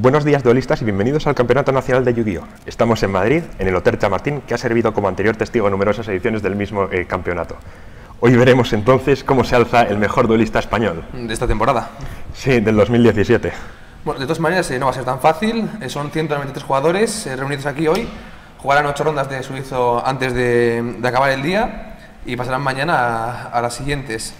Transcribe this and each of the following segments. Buenos días duelistas y bienvenidos al Campeonato Nacional de Yu-Gi-Oh! Estamos en Madrid, en el Hotel Chamartín, que ha servido como anterior testigo a numerosas ediciones del mismo campeonato. Hoy veremos entonces cómo se alza el mejor duelista español. ¿De esta temporada? Sí, del 2017. Bueno, de todas maneras no va a ser tan fácil, son 193 jugadores reunidos aquí hoy, jugarán 8 rondas de suizo antes de acabar el día y pasarán mañana a las siguientes.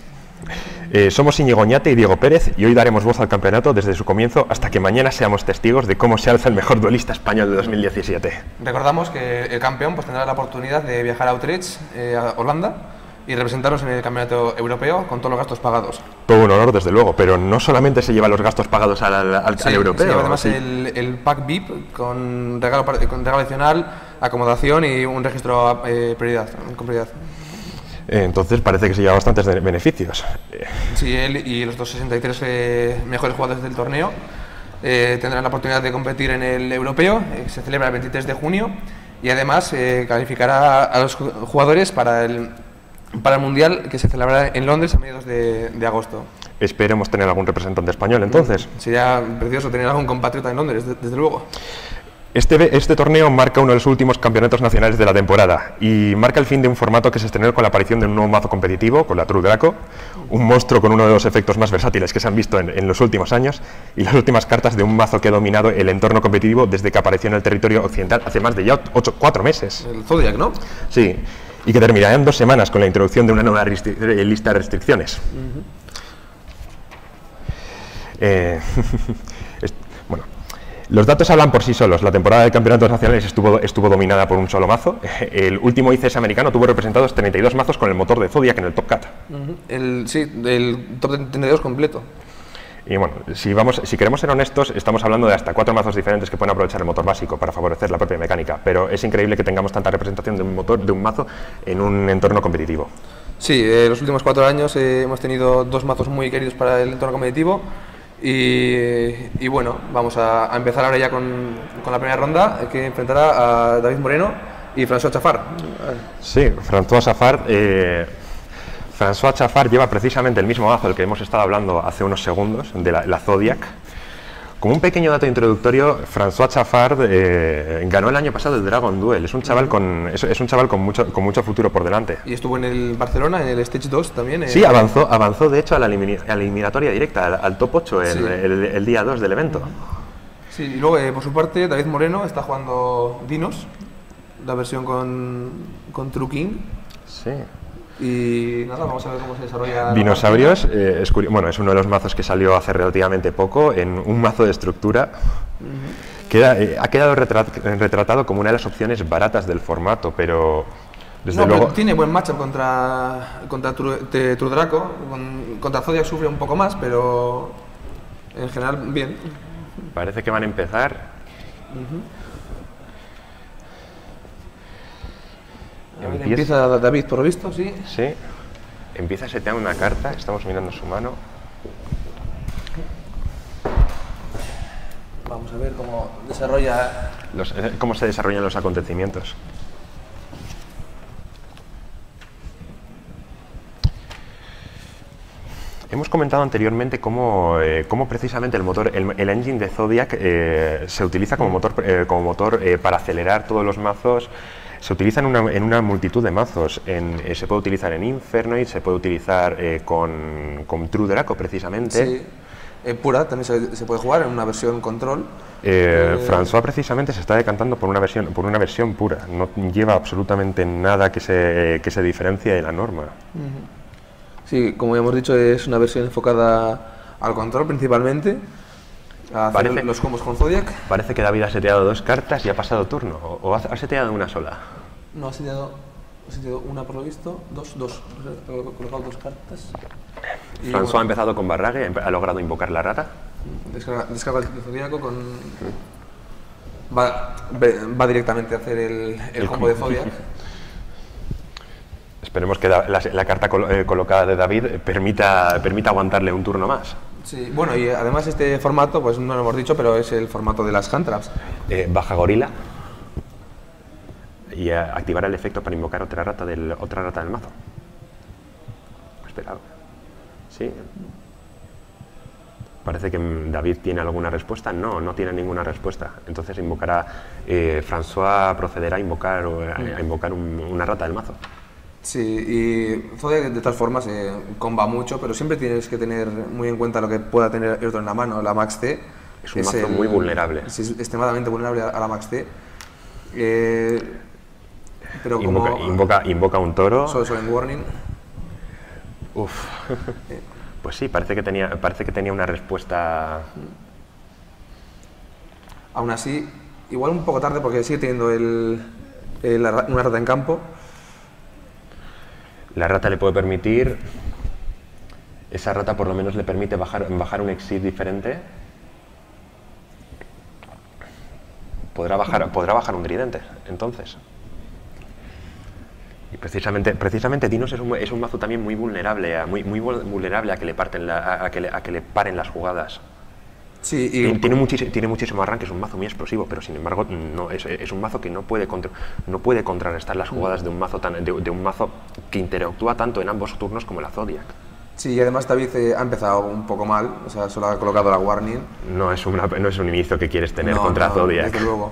Somos Íñigo Oñate y Diego Pérez y hoy daremos voz al campeonato desde su comienzo hasta que mañana seamos testigos de cómo se alza el mejor duelista español de 2017. Recordamos que el campeón pues, tendrá la oportunidad de viajar a Utrecht, a Holanda, y representarnos en el campeonato europeo con todos los gastos pagados. Todo un honor, desde luego, pero no solamente se lleva los gastos pagados al europeo. Se lleva además el pack VIP con regalo adicional, acomodación y un registro con prioridad. Entonces parece que se lleva bastantes beneficios. Sí, él y los 263 mejores jugadores del torneo tendrán la oportunidad de competir en el europeo, que se celebra el 23 de junio, y además calificará a los jugadores para el Mundial, que se celebrará en Londres a mediados de agosto. Esperemos tener algún representante español, entonces. Sería precioso tener algún compatriota en Londres, desde luego. Este torneo marca uno de los últimos campeonatos nacionales de la temporada y marca el fin de un formato que se estrenó con la aparición de un nuevo mazo competitivo, con la True Draco, un monstruo con uno de los efectos más versátiles que se han visto en los últimos años y las últimas cartas de un mazo que ha dominado el entorno competitivo desde que apareció en el territorio occidental hace más de ya 4 meses. El Zoodiac, ¿no? Sí, y que terminará en 2 semanas con la introducción de una nueva lista de restricciones. Bueno. Los datos hablan por sí solos. La temporada de campeonatos nacionales estuvo dominada por un solo mazo. El último ICS americano tuvo representados 32 mazos con el motor de Zoodiac en el Top Cat. El Top 32 completo. Y bueno, si queremos ser honestos, estamos hablando de hasta 4 mazos diferentes que pueden aprovechar el motor básico para favorecer la propia mecánica, pero es increíble que tengamos tanta representación de un mazo en un entorno competitivo. Sí, los últimos 4 años hemos tenido 2 mazos muy queridos para el entorno competitivo. Y bueno, vamos a empezar ahora ya con la primera ronda, que enfrentará a David Moreno y François Chaffard. Sí, François Chaffard lleva precisamente el mismo mazo del que hemos estado hablando hace unos segundos, de la Zoodiac. Como un pequeño dato introductorio, François Chaffard ganó el año pasado el Dragon Duel. Es un chaval con mucho futuro por delante. Y estuvo en el Barcelona, en el Stage 2 también. Sí, avanzó de hecho a la eliminatoria directa, al Top 8, sí. el día 2 del evento. Sí, y luego por su parte David Moreno está jugando Dinos, la versión con True King. Sí. Y nada, vamos a ver cómo se desarrolla. Dinosaurios, es uno de los mazos que salió hace relativamente poco, en un mazo de estructura. Ha quedado retratado como una de las opciones baratas del formato, pero desde luego... Pero tiene buen matchup contra True Draco, contra Zoodiac sufre un poco más, pero en general bien. Parece que van a empezar. Empieza David, por lo visto, sí. Sí. Empieza a setear una carta, estamos mirando su mano. Vamos a ver cómo desarrolla... cómo se desarrollan los acontecimientos. Hemos comentado anteriormente cómo precisamente el engine de Zoodiac se utiliza como motor para acelerar todos los mazos. Se utiliza en una multitud de mazos, se puede utilizar en Infernoid, se puede utilizar con True Draco precisamente. Sí. Pura también se puede jugar en una versión control. François precisamente se está decantando por una versión pura, no lleva absolutamente nada que se diferencie de la norma. Sí, como ya hemos dicho, es una versión enfocada al control principalmente. Parece, los combos con Zoodiac. Parece que David ha seteado 2 cartas y ha pasado turno. ¿O ha seteado una sola? No, ha seteado una por lo visto. Dos. Ha colocado 2 cartas. François ha empezado con Barrague, ha logrado invocar la rara. Descarga el Zoodiaco con... Va directamente a hacer el combo de Zoodiac. Esperemos que la carta colocada de David permita aguantarle un turno más. Sí, bueno, y además este formato, pues no lo hemos dicho, pero es el formato de las hand traps. Baja gorila y activará el efecto para invocar otra rata del mazo. Esperado. Sí. Parece que David tiene alguna respuesta. No, no tiene ninguna respuesta. Entonces invocará, François procederá a invocar una rata del mazo. Sí, y Zodiac de todas formas comba mucho, pero siempre tienes que tener muy en cuenta lo que pueda tener el otro en la mano. La Max-C es un mazo muy vulnerable. Es extremadamente vulnerable a la Max-C. Pero invoca un toro. Solemn Warning. Uf. Pues sí, parece que tenía una respuesta. Aún así, igual un poco tarde porque sigue teniendo una rata en campo. La rata le puede permitir, esa rata por lo menos le permite bajar un exit diferente. Podrá bajar un tridente, entonces. Y precisamente Dinos es un mazo también muy vulnerable, muy vulnerable a que le paren las jugadas. Sí, y tiene muchísimo arranque, es un mazo muy explosivo, pero sin embargo no, es un mazo que no puede contrarrestar las jugadas de un mazo que interactúa tanto en ambos turnos como la Zodiac. Sí, y además David ha empezado un poco mal, o sea, solo ha colocado la Warning. No es un inicio que quieres tener contra Zodiac. Desde luego.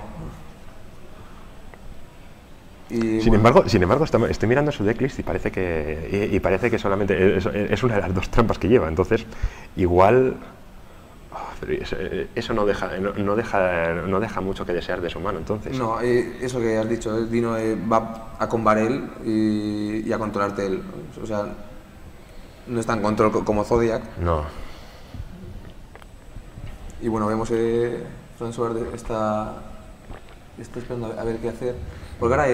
Sin embargo, estoy mirando su decklist y parece que solamente es una de las dos trampas que lleva, entonces igual... Eso no deja mucho que desear de su mano, entonces. No, eso que has dicho, Dino va a combar él y a controlarte él. O sea, no está en control como Zodiac. No. Y bueno, vemos que François está esperando a ver qué hacer. Porque ahora,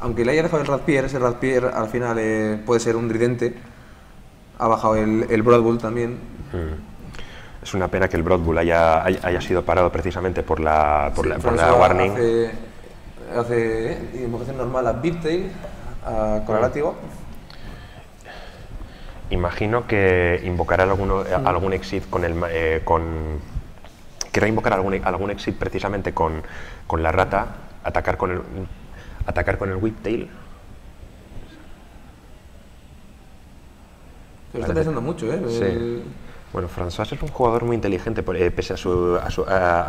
aunque le haya dejado el Rapier, ese Rapier al final puede ser un tridente. Ha bajado el Broadbull también. Es una pena que el Broadbull haya sido parado precisamente por la Warning. Hace invocación normal a Whiptail con el látigo. Imagino que invocará algún exit con el... querrá invocar algún exit precisamente con la rata, atacar con el Whiptail. Se lo está pensando mucho, ¿eh? Sí. Bueno, François es un jugador muy inteligente, pese a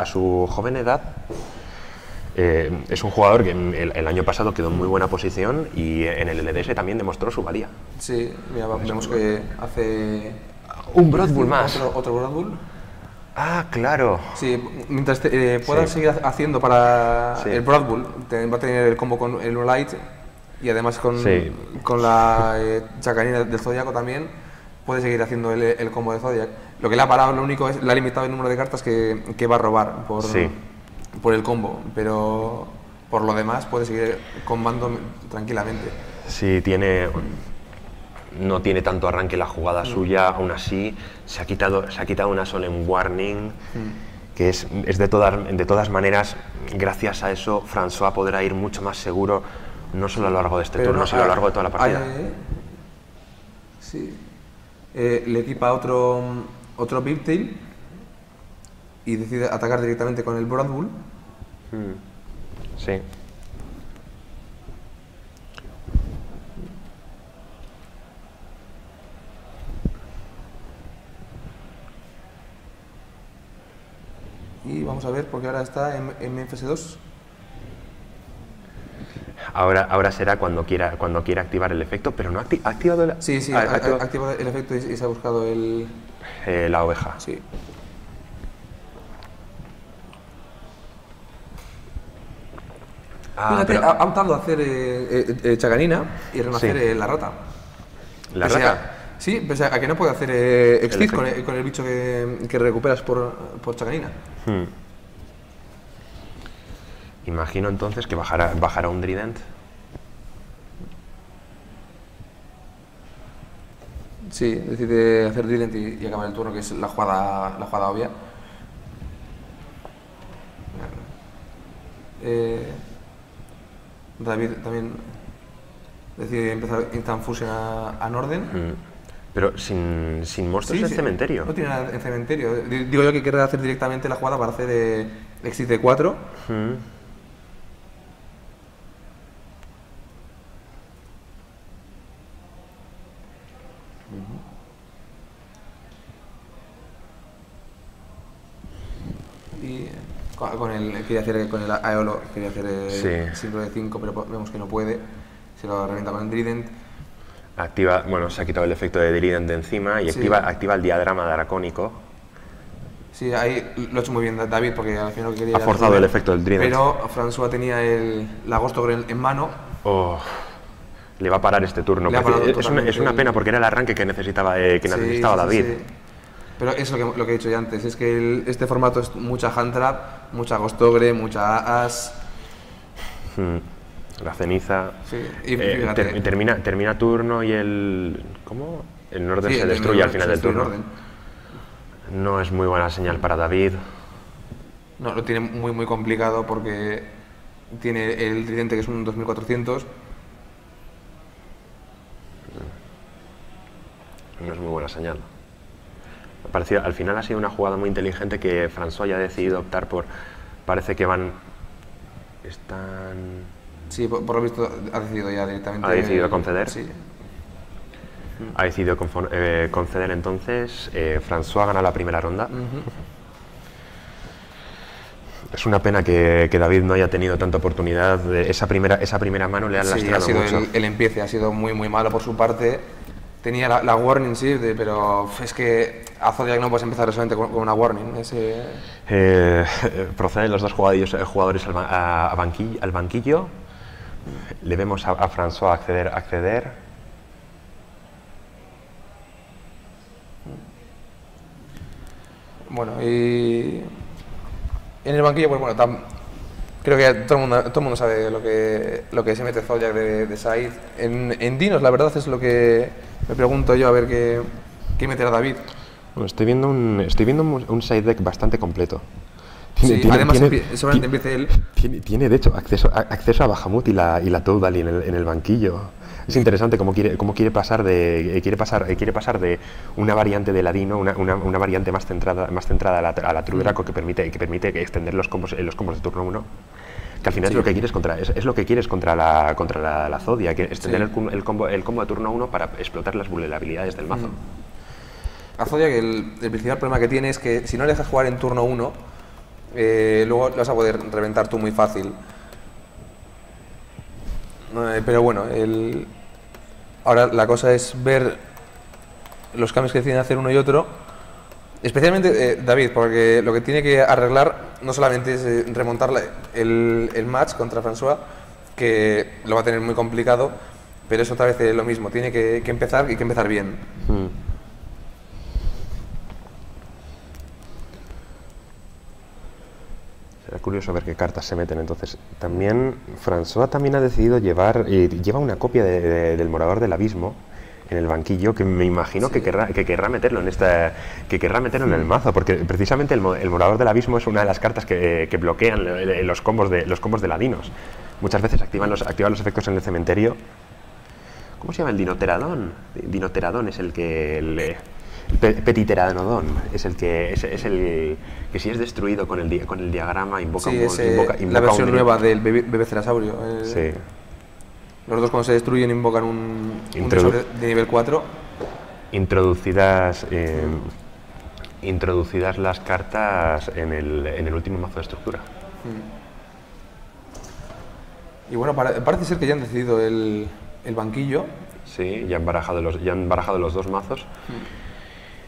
su joven edad. Es un jugador que el año pasado quedó en muy buena posición y en el LDS también demostró su valía. Sí, mira, vemos que hace... Un Broadbull más. ¿Otro Broadbull? Ah, claro. Sí, mientras puedas seguir haciendo para el Broadbull, va a tener el combo con el Light y además con la Chacanina del Zodiaco también. Puede seguir haciendo el combo de Zodiac. Lo que le ha parado, lo único es, le ha limitado el número de cartas que va a robar por el combo, pero por lo demás puede seguir combando tranquilamente. Sí, no tiene tanto arranque la jugada suya, aún así se ha quitado una Solemn Warning, que es de todas maneras, gracias a eso, François podrá ir mucho más seguro, no solo a lo largo de este turno, sino a lo largo de toda la partida. Sí. Le equipa otro Whiptail y decide atacar directamente con el Broadbull. Sí. Y vamos a ver, porque ahora está en MFS2. Ahora será cuando quiera activar el efecto, pero no ha activado el... Sí, ha activado el efecto y se ha buscado la oveja. Sí. Fíjate, pero... ha optado a hacer Chacanina y renacer la rata. ¿La rata? Sí, pese a que no puede hacer Exit con el bicho que recuperas por Chacanina. Imagino entonces que bajará un Drident. Sí, decide hacer Drident y acabar el turno, que es la jugada obvia. David también decide empezar Instant Fusion a Norden. Pero sin monstruos en cementerio. No tiene nada en cementerio. Digo yo que querrá hacer directamente la jugada para hacer Exit de 4. y con el, quería hacer Aeolo, quería hacer el símbolo de 5, pero vemos que no puede, se lo revienta con el Drident. Activa, bueno, se ha quitado el efecto de Drident de encima y activa el diagrama dracónico. Sí, ahí lo ha hecho muy bien David, porque al final quería... Ha forzado el efecto del Drident. Pero François tenía la Ghost Ogre en mano. Oh, le va a parar este turno. Es una pena porque era el arranque que necesitaba, David. Sí. Pero es lo que he dicho ya antes, es que este formato es mucha Handtrap, mucha Ghost Ogre, mucha As. La ceniza. Sí. Y termina turno y el... ¿Cómo? El Norden se destruye al final del turno. No es muy buena señal para David. No, lo tiene muy muy complicado porque tiene el tridente que es un 2400. No es muy buena señal. Al final ha sido una jugada muy inteligente que François ya ha decidido optar por... Parece que van... Están... Sí, por lo visto ha decidido ya directamente... Ha decidido conceder. Sí. Ha decidido conceder, entonces François gana la primera ronda. Es una pena que David no haya tenido tanta oportunidad. Esa primera mano le ha lastrado mucho. El empiece ha sido muy muy malo por su parte. Tenía la warning, sí, pero es que a Zoodiac no puedes empezar solamente con una warning. Proceden los dos jugadores al banquillo. Le vemos a François acceder. Bueno, y en el banquillo, pues bueno, creo que todo el mundo sabe lo que se mete Zoodiac de Said. En Dinos, la verdad, es lo que... Me pregunto yo a ver qué meterá David. Bueno, estoy viendo un side deck bastante completo. Seguramente empiece él. Tiene de hecho, acceso a Bahamut y la Toadal en el banquillo. Es interesante cómo quiere pasar de una variante de Ladino, una variante más centrada a la True Draco que permite extender los combos de turno 1. Que al final es lo que quieres contra la Zoodiac, extender el combo de turno 1 para explotar las vulnerabilidades del mazo. La Zoodiac, el principal problema que tiene es que si no le dejas jugar en turno 1, luego lo vas a poder reventar tú muy fácil. Pero bueno, ahora la cosa es ver los cambios que deciden hacer uno y otro. Especialmente David, porque lo que tiene que arreglar no solamente es remontar el match contra François, que lo va a tener muy complicado, pero es otra vez lo mismo, tiene que empezar y que empezar bien. Será curioso ver qué cartas se meten. Entonces, François también ha decidido lleva una copia del Morador del Abismo en el banquillo, que me imagino que querrá meterlo en el mazo, porque precisamente el Morador del Abismo es una de las cartas que bloquean los combos de ladinos. Muchas veces activan los efectos en el cementerio. ¿Cómo se llama el Dinoteradón? Dinoteradón es el que... Petiteranodón es el que si es destruido con el diagrama invoca la versión nueva del bebé cerasaurio. Los dos cuando se destruyen invocan un de nivel 4. Introducidas las cartas en el último mazo de estructura. Y bueno, parece ser que ya han decidido el banquillo. Sí, ya han barajado los dos mazos.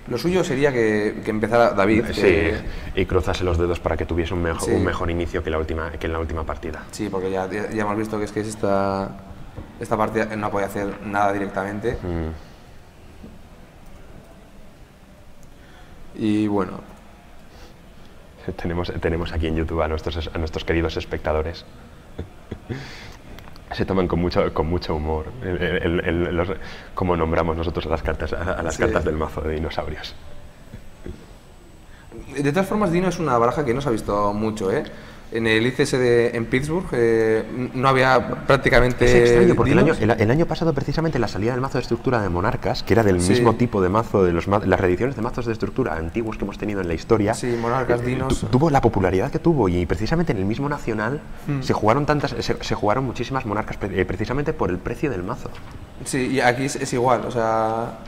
Lo suyo sería que empezara David. Sí, y cruzase los dedos para que tuviese un mejor inicio que en la última partida. Sí, porque ya hemos visto que esta parte no puede hacer nada directamente. Y bueno, tenemos aquí en YouTube a nuestros queridos espectadores. Se toman con mucho humor como nombramos nosotros a las cartas del mazo de dinosaurios. De todas formas, Dino es una baraja que no se ha visto mucho, En el ICS en Pittsburgh no había prácticamente... Es extraño porque el año pasado precisamente la salida del mazo de estructura de Monarcas, que era del mismo tipo de mazo de las reediciones de mazos de estructura antiguos que hemos tenido en la historia, Monarcas, Dinos, tuvo la popularidad que tuvo, y precisamente en el mismo nacional se jugaron muchísimas Monarcas precisamente por el precio del mazo. Sí, y aquí es igual, o sea,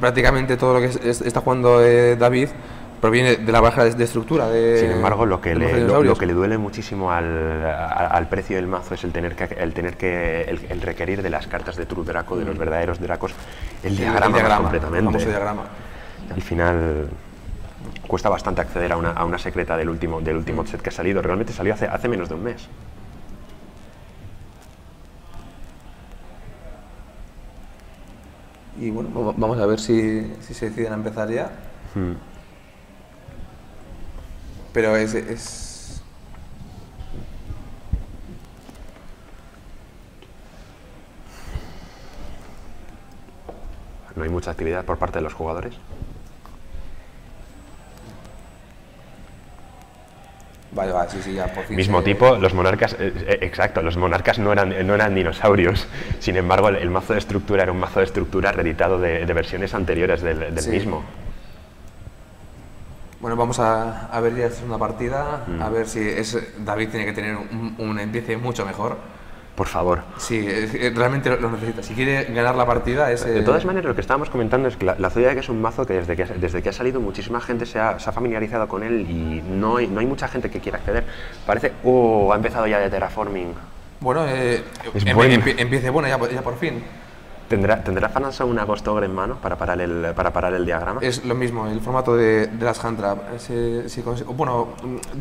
prácticamente todo lo que está jugando David proviene de la baja de estructura. De, sin embargo, lo que le duele muchísimo al precio del mazo es el requerir de las cartas de True Draco, de los verdaderos Dracos, el diagrama completamente. El diagrama. Al final cuesta bastante acceder a una secreta del último set que ha salido. Realmente salió hace menos de un mes. Y bueno, pues vamos a ver si se deciden a empezar ya. Pero es... No hay mucha actividad por parte de los jugadores. Vale, vale, sí, ya por fin. Mismo tipo, los monarcas, exacto, los monarcas no eran dinosaurios. Sin embargo, el mazo de estructura era un mazo de estructura reeditado de versiones anteriores del mismo. Bueno, vamos a ver ya la segunda partida, a ver si David tiene que tener un empiece mucho mejor. Por favor. Sí, realmente lo necesita. Si quiere ganar la partida es... De todas maneras, lo que estábamos comentando es que la Zoodiac es un mazo que desde que ha salido muchísima gente se ha familiarizado con él y no hay mucha gente que quiera acceder. Parece... ha empezado ya de Terraforming. Bueno, empiece bueno ya por fin. ¿Tendrá François un Ghost Ogre en mano para parar el diagrama? Es lo mismo, el formato de las hand trap. Bueno,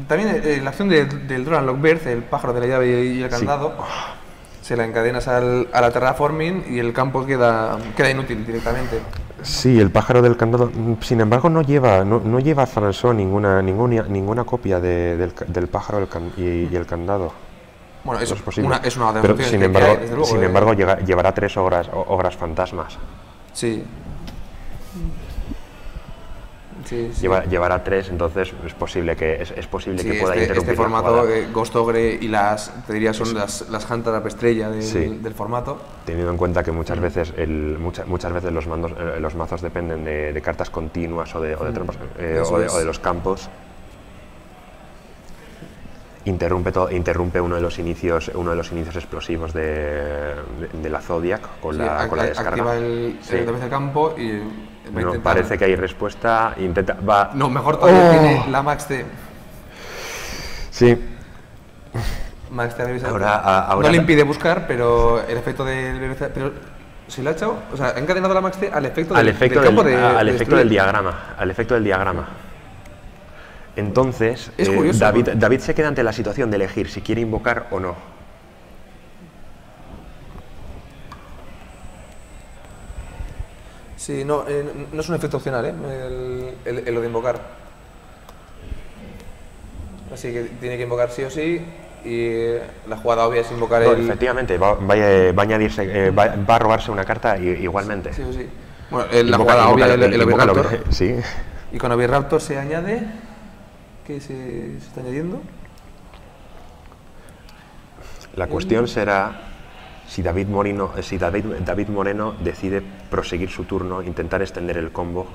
también la acción del Drone Lock Birth, el pájaro de la llave y el candado... Sí. Se la encadenas a la Terraforming y el campo queda inútil directamente. Sí, el pájaro del candado, sin embargo, no lleva François ninguna copia del pájaro y el candado. Bueno, eso no es una de las opciones. Sin embargo, llevará tres obras fantasmas. Sí. Sí. Llevará tres, entonces es posible que pueda interrumpir. Este formato Ghost Ogre y las hand trap estrella del formato. Teniendo en cuenta que muchas veces los mazos dependen de cartas continuas o de los campos. Interrumpe uno de los inicios explosivos de la Zoodiac con la descarga. Activa el campo y... No, parece que hay respuesta. No, mejor todavía tiene la Max-C. Sí. Max-C revisado. Ahora no le impide buscar, pero el efecto del... Pero si lo ha echado, o sea, ha encadenado la Max-C al efecto del diagrama. Al efecto del diagrama. Entonces, es curioso, David se queda ante la situación de elegir si quiere invocar o no. Sí, no es un efecto opcional, lo de invocar. Así que tiene que invocar sí o sí, y la jugada obvia es invocar Efectivamente, va a robarse una carta igualmente. Sí o sí. Bueno, la jugada obvia es el Oviraptor. Sí. Y con Oviraptor se añade... ¿Qué se está añadiendo? La cuestión será... Si David Moreno decide proseguir su turno, intentar extender el combo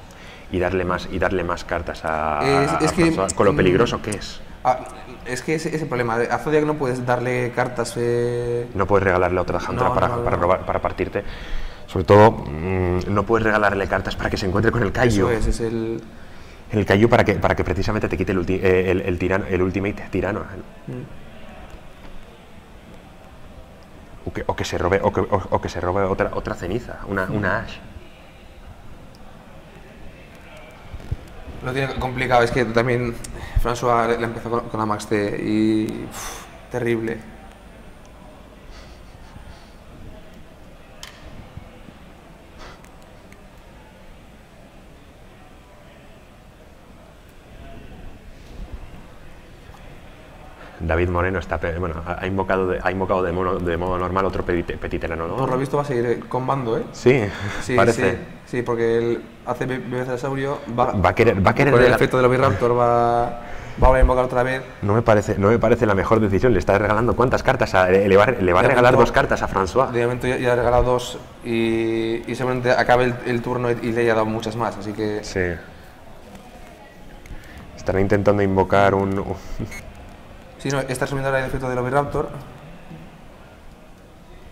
y darle más cartas a François, con lo peligroso que es. Es que ese es el problema. A Zoodiac no puedes darle cartas. No puedes regalarle otra hand trap para partirte. Sobre todo, no puedes regalarle cartas para que se encuentre con el Kaiju. Eso es el. El Kaiju para que precisamente te quite el ultimate tirano. O que se robe otra ceniza, una Ash. Lo tiene complicado, es que también François le empezó con la Max-C y... terrible. David Moreno ha invocado de modo normal otro petiterano, ¿no? Por lo visto va a seguir con mando, ¿eh? Sí, parece. Sí, porque el hace Misteriosaurio va a querer con el efecto del Oviraptor va a invocar otra vez. No me parece la mejor decisión. Le está regalando cuántas cartas, le va a regalar dos cartas a François. De momento ya ha regalado dos y seguramente acabe el turno y le haya dado muchas más, así que... Sí. Estará intentando invocar un... Sí, no, está subiendo ahora el efecto del Oviraptor.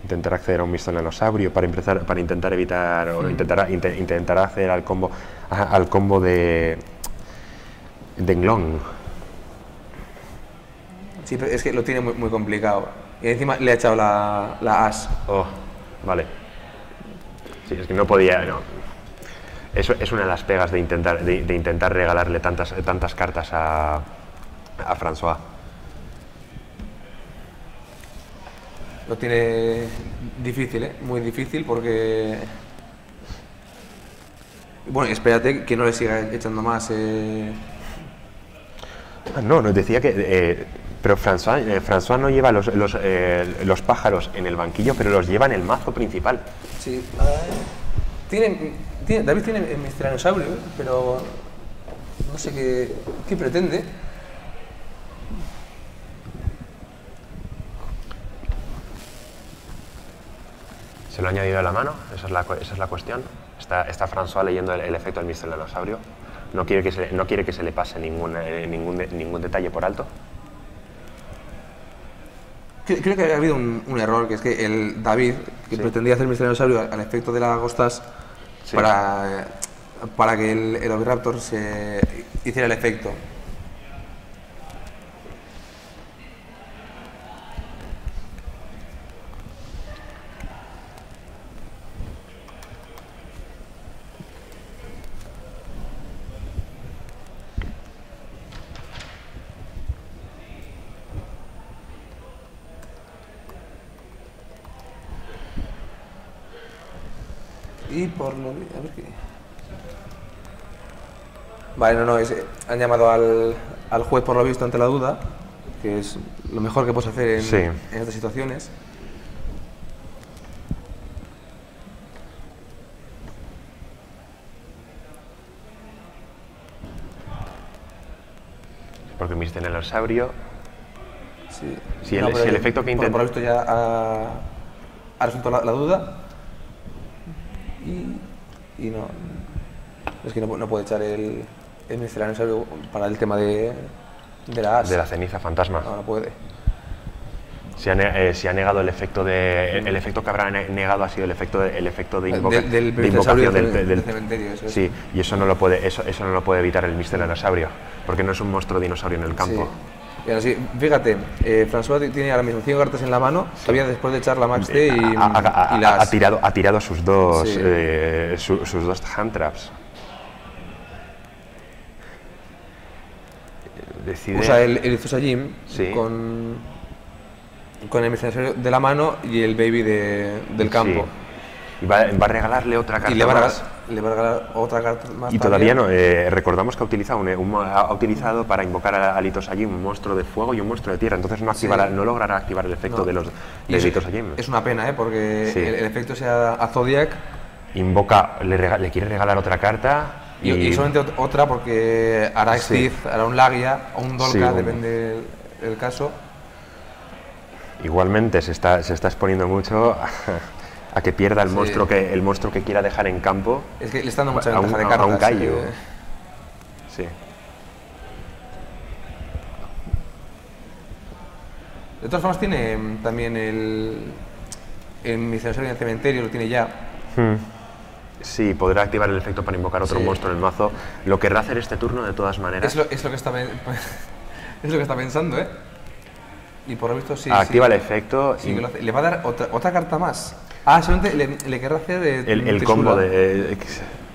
Intentará acceder a un mistolenosaurio para intentar evitar, o intentará acceder al combo de Denglong. Sí, pero es que lo tiene muy, muy complicado. Y encima le ha echado la Ash. Oh, vale. Sí, es que no podía... No. Eso es una de las pegas de intentar regalarle tantas cartas a François. Lo tiene difícil, ¿eh? Muy difícil porque... Bueno, espérate que no le siga echando más. No, nos decía que... pero François no lleva los pájaros en el banquillo, pero los lleva en el mazo principal. Sí. David tiene el Misteriosaurio, pero no sé qué pretende. ¿Se lo ha añadido a la mano? Esa es la cuestión. Está François leyendo el efecto del Misteriosaurio. No quiere que se le pase ningún detalle por alto. Creo que ha habido un error, que es que el David, que sí, pretendía hacer Misteriosaurio al efecto de las Ghostas, sí, para que el Oviraptor se hiciera el efecto. Y por lo... A ver qué... Vale, no, han llamado al juez por lo visto ante la duda, que es lo mejor que puedes hacer en, sí, en estas situaciones. Porque viste en el Misteriosaurio... Sí. Si el efecto que intenta... Por lo visto ya ha resuelto la duda. Y no, es que no puede echar el Misteriosaurio para el tema de la Ash. De la ceniza fantasma. No, no puede. Se ha negado el efecto de... El efecto que habrá negado ha sido el efecto de invocación del Misteriosaurio del cementerio. Eso es. Sí, y eso no lo puede evitar el Misteriosaurio, porque no es un monstruo dinosaurio en el campo. Sí. Y ahora sí, fíjate, François tiene ahora mismo 100 cartas en la mano, todavía después de echar la Max-C y la Ash. Ha tirado sus dos, sí, sus dos hand traps. Decide... Usa el Itosajim, sí, con el Misteriosaurio de la mano y el Baby del campo. Sí. Y va a regalarle otra carta. Y le va a regalar otra carta más. Y todavía no, recordamos que ha utilizado para invocar al Itosajim un monstruo de fuego y un monstruo de tierra, entonces no, activará, sí, no logrará activar el efecto, no, del Itosajim. Es una pena, porque sí, el efecto sea a Zoodiac. Invoca, le quiere regalar otra carta. Y solamente otra, porque hará Extiz, sí, hará un Lagia o un Dolka, sí, depende del caso. Igualmente se está exponiendo mucho a que pierda el, sí, monstruo que quiera dejar en campo. Es que le está dando mucha ventaja de cartas. A un callo. Sí. De todas formas tiene también el Misteriosaurio en el cementerio, lo tiene ya. Sí, podrá activar el efecto para invocar otro, sí, monstruo en el mazo. Lo querrá hacer este turno de todas maneras. Es lo que está pensando, ¿eh? Y por lo visto sí. Activa, sí, el efecto. Sí, y... Le va a dar otra carta más. Ah, solamente le querrá hacer el combo de...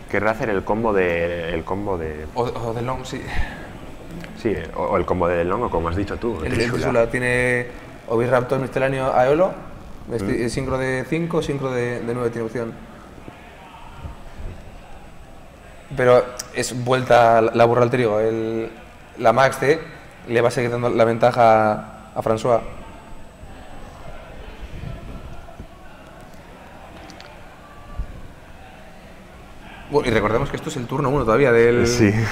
Querrá hacer el combo de... O de Long, sí. Sí, o el combo de Long, o como has dicho tú. El Trisula tiene Oviraptor, Misteláneo, Aeolo. Sincro de 5, sincro de 9 tiene opción. Pero es vuelta la burra al trigo. La Max-C le va a seguir dando la ventaja a François. Bueno, y recordemos que esto es el turno 1 todavía sí, de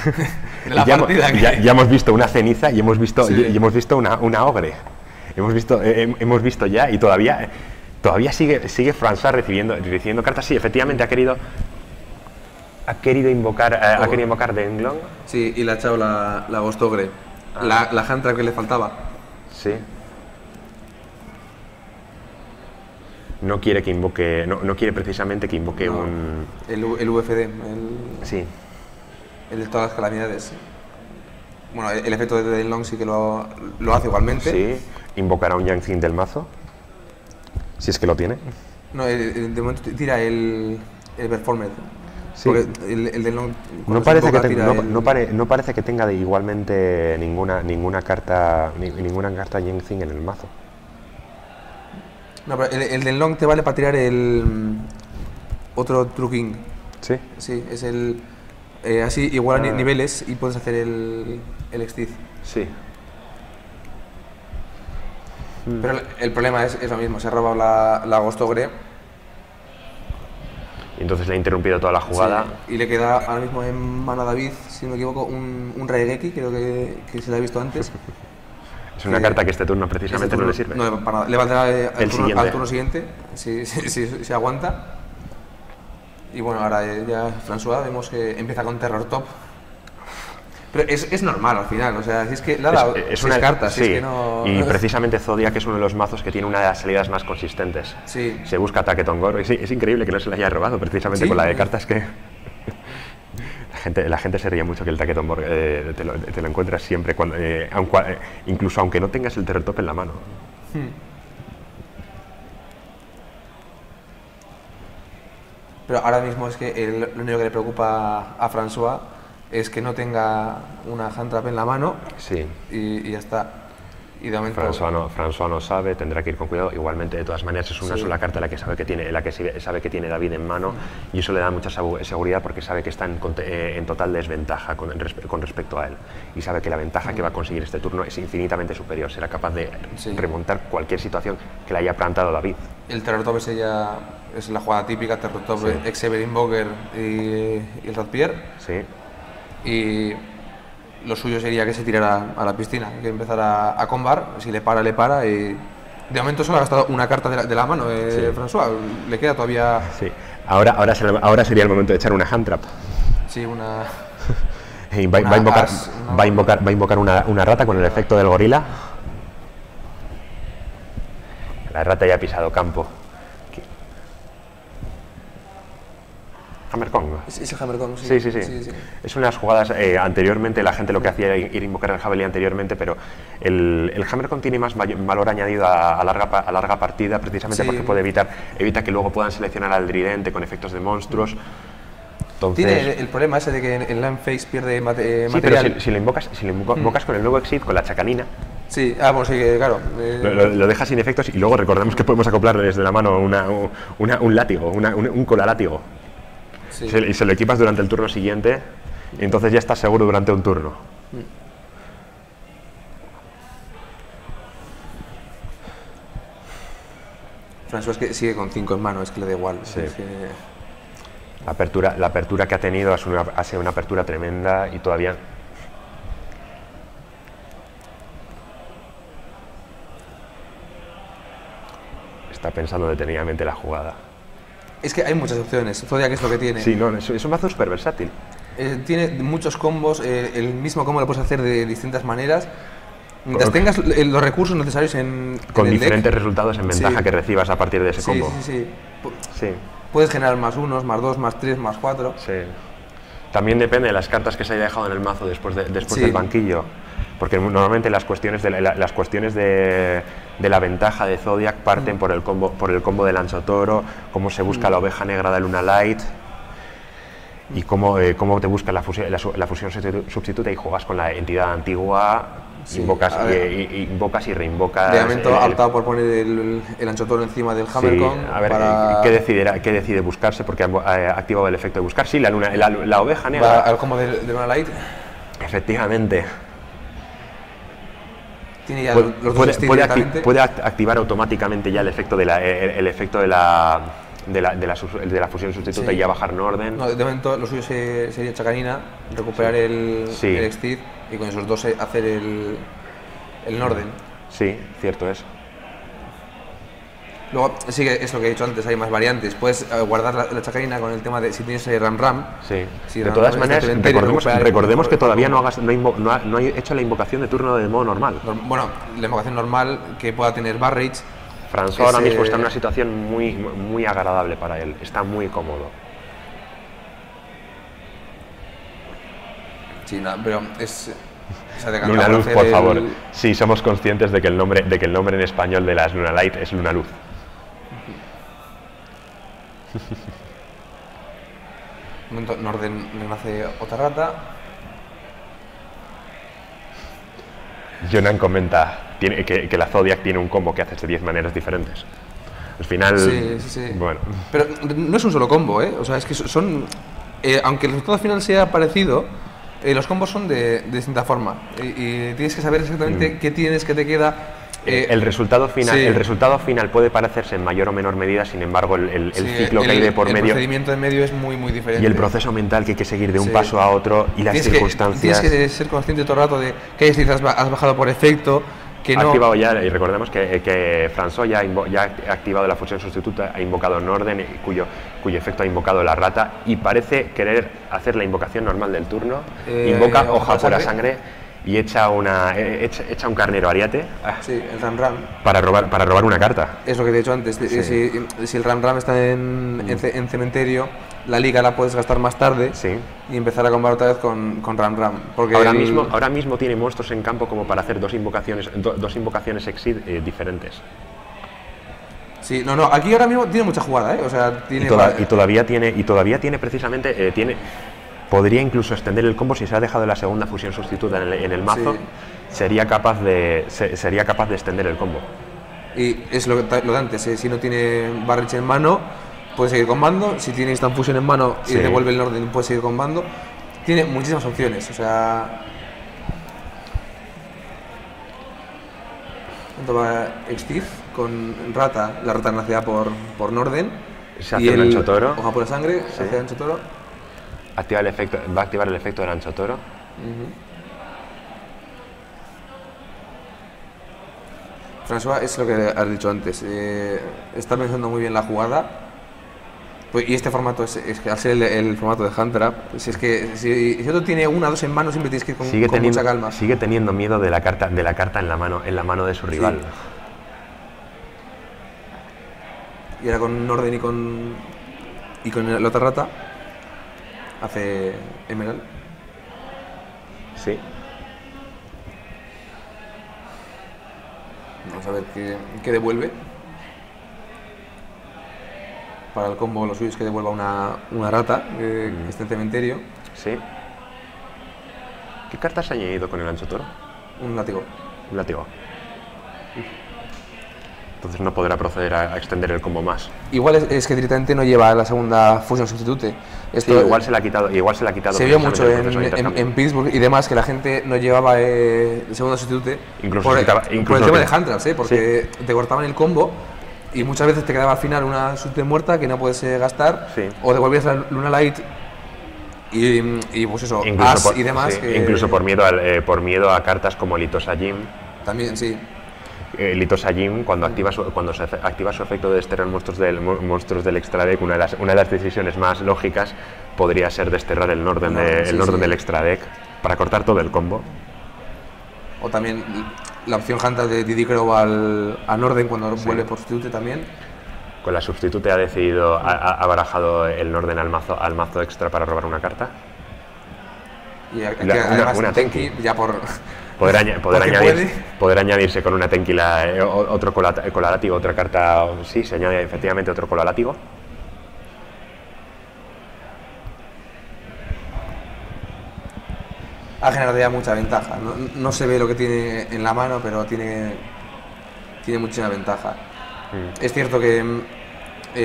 la partida. Ya hemos visto una ceniza y hemos visto una ogre. Hemos visto ya y todavía sigue François recibiendo cartas. Sí, efectivamente ha querido invocar Denglong. Sí, y le ha echado la Ghost Ogre, la hand trap que le faltaba. Sí. No quiere que invoque, no quiere precisamente que invoque un... El UFD, sí. El de todas las calamidades. Bueno, el efecto de Denglong sí que lo hace igualmente. Sí, invocará un Yangtze del mazo, si es que lo tiene. No, de momento tira el Performer. Sí. El Denglong, no, parece invoca, que tenga, no parece que tenga igualmente ninguna carta Yangtze en el mazo. No, pero el Denglong te vale para tirar el otro True King. Sí. Sí, es el... así igual a niveles y puedes hacer el Extiz. Sí. Pero el problema es lo mismo, se ha robado la Ghost Ogre. Y entonces le ha interrumpido toda la jugada. Sí, y le queda ahora mismo en mano a David, si no me equivoco, un Raigeki, creo que se lo ha visto antes. Es una carta que este turno precisamente este turno no le sirve. No, para nada. Le valdrá al turno siguiente, si aguanta. Y bueno, ahora ya François vemos que empieza con Terror Top. Pero es normal al final, o sea, si es que le ha dado seis cartas, sí, si es que no... Y precisamente Zoodiac es uno de los mazos que tiene una de las salidas más consistentes. Sí. Se busca Taqueton Gore, es increíble que no se le haya robado precisamente por la de cartas que... La gente se ríe mucho que el Taqueton Gore te lo encuentras siempre, cuando, incluso aunque no tengas el Terror Top en la mano. Pero ahora mismo es que lo único que le preocupa a François es que no tenga una hand trap en la mano. Sí. Y ya está. Y de momento... François no sabe, tendrá que ir con cuidado. Igualmente, de todas maneras, es una sola carta la que sabe que tiene David en mano, y eso le da mucha seguridad porque sabe que está en total desventaja con respecto a él. Y sabe que la ventaja que va a conseguir este turno es infinitamente superior. Será capaz de remontar cualquier situación que le haya plantado David. El Terror Top ese ya... Es la jugada típica, Terror Top, Exever Invoker y el Ratpier. Sí. Y lo suyo sería que se tirara a la piscina, que empezara a combar. Si le para, le para. Y de momento solo ha gastado una carta de la mano, François. Le queda todavía... Sí. Ahora sería el momento de echar una hand trap. Sí, una... va a invocar una rata con el efecto del gorila. La rata ya ha pisado campo. Hammer Kong. Es el Hammer Kong, sí. Es unas jugadas, anteriormente la gente lo que hacía era ir a invocar al jabalí anteriormente, pero el Hammer Kong tiene más valor añadido a larga partida, precisamente porque puede evita que luego puedan seleccionar al Dridente con efectos de monstruos. Entonces, tiene el problema ese de que en Land Phase pierde material. Pero si lo invocas con el nuevo Exit, con la Chacanina. Sí, ah, bueno, sí, claro. Lo dejas sin efectos y luego recordamos que podemos acoplar desde la mano un látigo, un colalátigo. Sí. Y se lo equipas durante el turno siguiente, y entonces ya estás seguro durante un turno. François es que sigue con 5 en mano, es que le da igual. Sí. Es que... La apertura que ha tenido ha sido una apertura tremenda y todavía... Está pensando detenidamente la jugada. Es que hay muchas opciones, Zoodiac es lo que tiene. Sí, no, es un mazo súper versátil. Tiene muchos combos, el mismo combo lo puedes hacer de distintas maneras. Mientras tengas los recursos necesarios con diferentes deck, resultados en ventaja que recibas a partir de ese combo. Sí. Puedes generar +1, +2, +3, +4. Sí. También depende de las cartas que se haya dejado en el mazo después del banquillo. Porque normalmente las cuestiones de la ventaja de Zoodiac parten por el combo de Lanzotoro, cómo se busca la oveja negra de Luna Light y cómo te busca la fusión sustituta y juegas con la entidad antigua, invocas y reinvocas. De momento ha optado por poner el Lanzotoro encima del Hammer Kong. A ver, para... ¿qué decide buscarse? Porque ha activado el efecto de buscar. Sí, la oveja negra. ¿Al combo de Luna Light? Efectivamente. Tiene ya puede activar automáticamente ya el efecto de la fusión sustituta y ya bajar Norden. No, de momento lo suyo sería Chacanina, recuperar el Extiz y con esos dos hacer el Norden. Sí, cierto es. Luego, sí que es lo que he dicho antes, hay más variantes. Puedes guardar la Chacarina con el tema de si tienes Ram Ram. Sí. Si de todas maneras, recordemos que todavía no ha hecho la invocación de turno de modo normal. Bueno, la invocación normal que pueda tener Barrage. François ahora mismo está en una situación muy, muy agradable para él, está muy cómodo. Sí, no, pero es... O sea, Luna Luz, por favor. Sí, somos conscientes de que el nombre, en español de las Luna Light es Luna Luz. Norden le nace otra rata. Jonan comenta que la Zodiac tiene un combo que haces de 10 maneras diferentes. Al final... Sí, sí, sí. Bueno. Pero no es un solo combo, ¿eh? O sea, es que son... aunque el resultado final sea parecido, los combos son de distinta forma. Y tienes que saber exactamente qué tienes, qué te queda... el resultado final, sí. El resultado final puede parecerse en mayor o menor medida, sin embargo, el ciclo que hay de por medio... El procedimiento de medio es muy, muy diferente. Y el proceso mental que hay que seguir de un paso a otro y las circunstancias... tienes que ser consciente todo el rato de que has bajado por efecto, que no... Activado ya, y recordemos que François ya ha activado la fusión sustituta, ha invocado Norden, cuyo efecto ha invocado la rata, y parece querer hacer la invocación normal del turno, invoca Hoja por la Sangre... y echa un carnero ariate. Sí, el Ram Ram. Para robar una carta. Es lo que te he dicho antes. Sí. Si el Ram Ram está en cementerio, la liga la puedes gastar más tarde y empezar a combatir otra vez con Ram Ram. Porque ahora mismo tiene monstruos en campo como para hacer dos invocaciones exit diferentes. Sí, no, aquí ahora mismo tiene mucha jugada, ¿eh? O sea, tiene y todavía tiene precisamente... podría incluso extender el combo si se ha dejado la segunda fusión sustituta en el mazo, sería capaz de extender el combo. Y es lo de antes, si no tiene Barrich en mano, puede seguir combando, si tiene Instant Fusion en mano y devuelve el orden, puede seguir combando. Tiene muchísimas opciones, o sea... Toma Extif con Rata, la Rata nacida por Norden. Se hace un ancho toro. Hoja por la Sangre, se hace ancho toro. Activa el efecto, va a activar el efecto del ancho toro. François, es lo que has dicho antes, está pensando muy bien la jugada. Pues, y este formato, al ser el formato de Hand Trap, si otro tiene una o dos en mano, siempre tienes que ir con mucha calma. Sigue teniendo miedo de la carta en la mano de su rival. Y ahora con Norden y con la otra rata hace Emerald. Sí. Vamos a ver qué devuelve. Para el combo lo suyo es que devuelva una rata que esté en cementerio. Sí. ¿Qué cartas ha añadido con el ancho toro? Un látigo. Un látigo. Entonces no podrá proceder a extender el combo más. Igual es que directamente no lleva la segunda fusión sustitute. Esto igual se la ha quitado. Se vio mucho en Pittsburgh y demás que la gente no llevaba segunda sustitute. Incluso por el tema de hand traps, porque te cortaban el combo y muchas veces te quedaba al final una sustitute muerta que no puedes gastar o devolvías la Luna Light. Y pues eso, Ash y demás. Incluso por miedo a cartas como el Itosajim. También, sí. Itosajim, cuando activa su efecto de desterrar monstruos del extra deck, una de las decisiones más lógicas podría ser desterrar el Norden del extra deck para cortar todo el combo. O también la opción Hunter de Didi Crow al Norden cuando vuelve por sustitute también. Con la sustitute ha barajado el Norden al mazo extra para robar una carta. Y una Tenki ya por... Poder añadirse con una Tenki otro colalátigo, otra carta. Sí, se añade efectivamente otro colalátigo. Ha generado ya mucha ventaja. No se ve lo que tiene en la mano, pero tiene muchísima ventaja. Es cierto que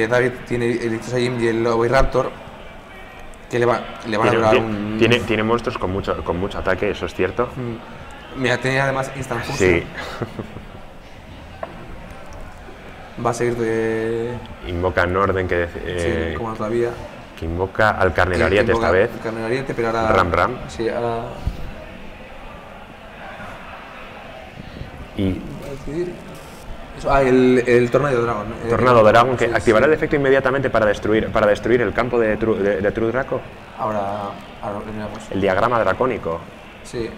David tiene el Itosajim y el Oviraptor, que le van a durar un... Tiene monstruos con mucho ataque, eso es cierto. Mira, tenía además Instant Fusion. Va a seguir de... Invoca Norden, como todavía. Que invoca al carnero ariete esta vez. El carnero ariete, pero ahora... Ram Ram. Sí, ahora... Y... el Tornado Dragon. Tornado Dragon, que activará el efecto inmediatamente para destruir el campo de True Draco. Ahora lo terminamos. El diagrama dracónico. Sí.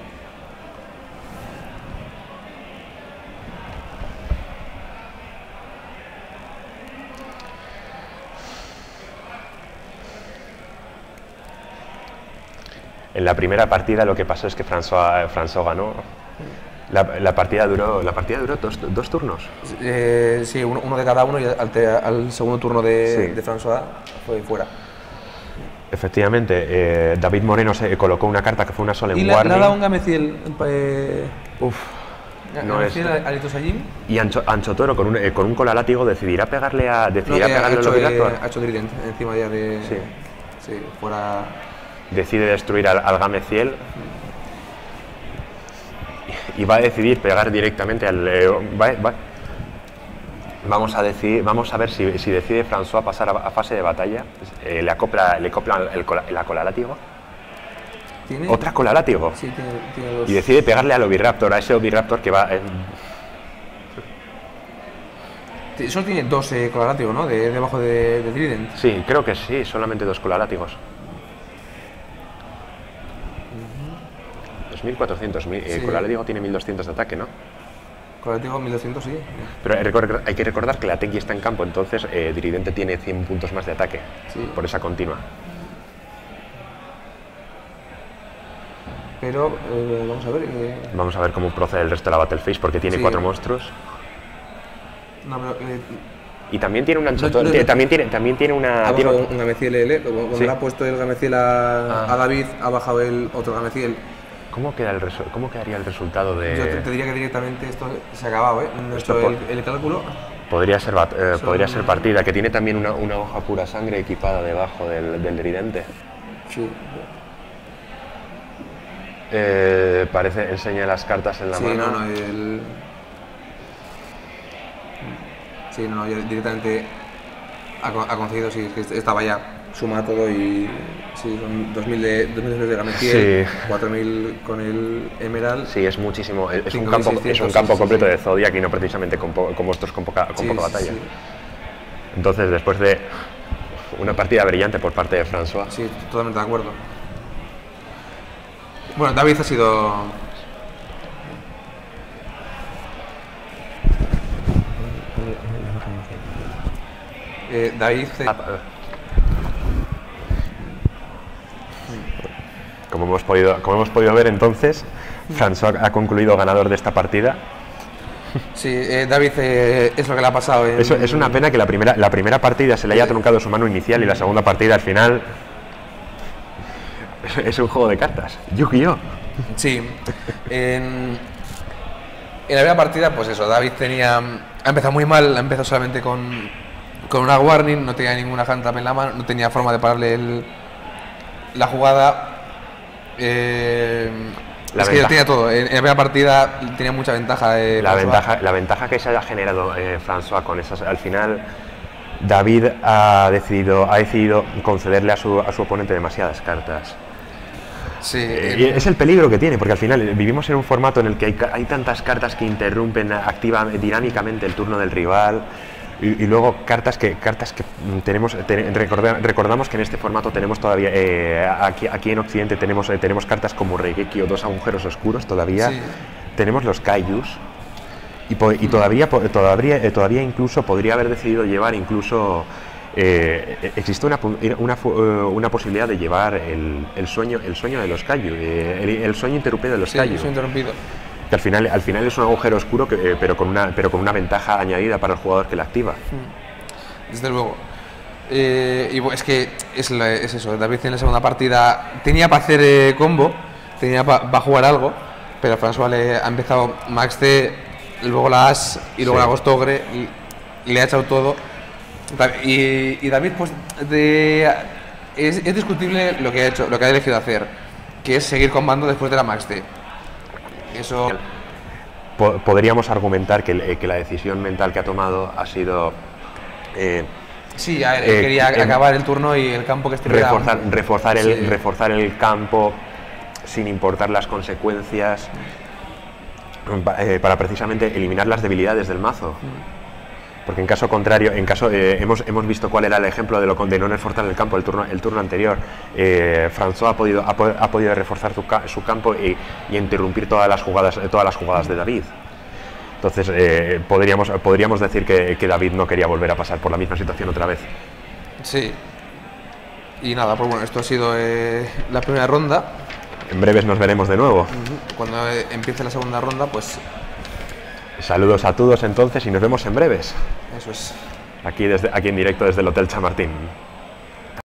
En la primera partida lo que pasó es que François ganó. La partida duró dos turnos. Sí, uno de cada uno, y al segundo turno de François fue fuera. Efectivamente, David Moreno se colocó una carta que fue una Solemn Warning. Y le ha dado un Gameciel. No es, al Itosajim. Y Ancho Toro con un colalátigo decidirá pegarle a Oviraptor. Ha hecho Drident encima ya de... Sí. Sí, fuera... Decide destruir al Gameciel. Y va a decidir pegar directamente al... Vamos a ver si decide François pasar a fase de batalla. Le acopla la colalátigo. ¿Tiene? Otra cola látigo. Sí, tiene dos. Y decide pegarle al Oviraptor, a ese Oviraptor que va... Solo tiene dos cola látigos, ¿no? Debajo de Drident. Sí, creo que sí, solamente dos cola látigos. 2.400, cola látigo tiene 1.200 de ataque, ¿no? Cola látigo 1.200, sí. Pero hay que recordar que la Tequi está en campo, entonces Dridente tiene 100 puntos más de ataque, sí, por esa continua. Pero vamos a ver... Vamos a ver cómo procede el resto de la Battleface, porque tiene cuatro monstruos. No, pero... Y también tiene un ancho... También tiene una... Ah, tiene un Gameciel LL. Cuando le ha puesto el Gameciel a David, ha bajado el otro Gameciel. ¿Cómo quedaría el resultado de...? Yo te diría que directamente esto se ha acabado, ¿eh? No he hecho el cálculo. Podría ser partida, que tiene también una hoja pura sangre equipada debajo del Dridente. Sí. Parece, enseña las cartas en la mano. Sí, no, yo directamente ha conseguido, sí, es que estaba ya, suma todo y... Sí, son 2.000 de Gameciel, sí. 4.000 con el Emerald. Sí, es muchísimo, es un campo completo de Zodiac y no precisamente con monstruos con poca batalla. Sí. Entonces, después de una partida brillante por parte de François. Sí, totalmente de acuerdo. Bueno, David ha sido... David... Como hemos podido ver entonces, François ha concluido ganador de esta partida. Sí, David, es lo que le ha pasado. Es una pena que la primera partida se le haya truncado su mano inicial y la segunda partida al final... Es un juego de cartas, Yu-Gi-Oh. Sí. En la primera partida, pues eso, David ha empezado muy mal, ha empezado solamente con una warning, no tenía ninguna handtrap en la mano, no tenía forma de pararle la jugada. Es que tenía todo, en la primera partida tenía mucha ventaja. La ventaja que se haya generado François con esas, al final... David ha decidido concederle a su oponente demasiadas cartas. Sí, es el peligro que tiene, porque al final vivimos en un formato en el que hay tantas cartas que interrumpen dinámicamente el turno del rival y luego cartas que tenemos. Recordamos que en este formato tenemos todavía aquí en Occidente tenemos cartas como Reigeki o dos agujeros oscuros todavía. Sí. Tenemos los Kaijus. Y todavía incluso podría haber decidido llevar incluso... existe una posibilidad de llevar el sueño de los Kaiju, el sueño interrumpido de los Kaiju. Que al final es un agujero oscuro, pero con una ventaja añadida para el jugador que la activa. Desde luego. Y es que es eso, David en la segunda partida tenía para hacer combo, tenía para jugar algo, pero François le ha empezado Max-C... Luego la Ash y luego la Ghost Ogre y le ha echado todo. Y David, pues, es discutible lo que ha hecho, lo que ha elegido hacer, que es seguir combando después de la Max-C. Eso. Podríamos argumentar que la decisión mental que ha tomado ha sido. Sí, él quería acabar el turno y el campo que esté reforzar el campo sin importar las consecuencias. Para precisamente eliminar las debilidades del mazo, porque en caso contrario, hemos visto cuál era el ejemplo de no reforzar el campo el turno anterior. François ha podido reforzar su campo y interrumpir todas las jugadas de David. Entonces podríamos decir que David no quería volver a pasar por la misma situación otra vez. Sí. Y nada, pues bueno, esto ha sido la primera ronda. En breves nos veremos de nuevo. Cuando empiece la segunda ronda, pues... Saludos a todos entonces y nos vemos en breves. Eso es. Aquí en directo desde el Hotel Chamartín.